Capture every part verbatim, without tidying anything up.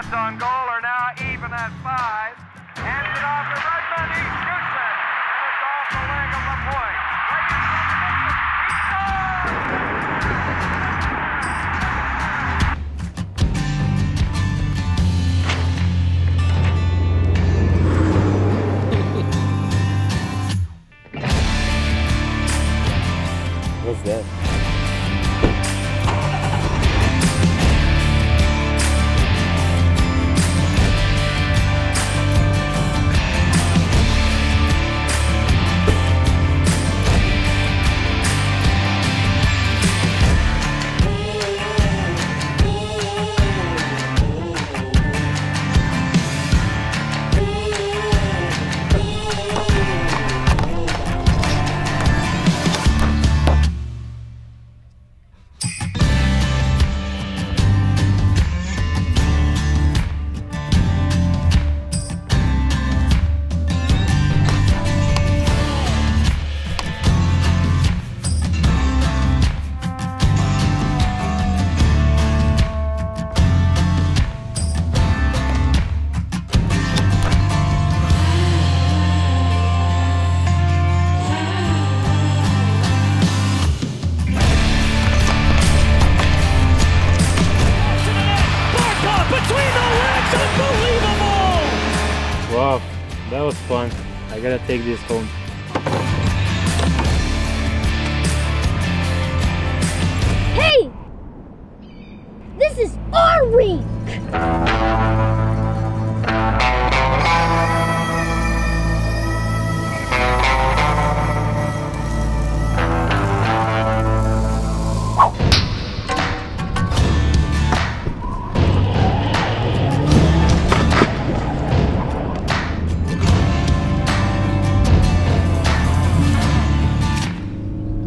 Shots on goal are now even at five. Hands it off to Redmond. He shoots it. And it's off the leg of the point. What's that? Wow, that was fun. I gotta take this home. Hey! This is our rink!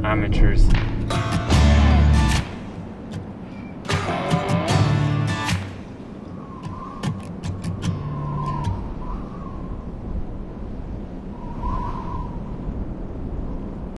Amateurs.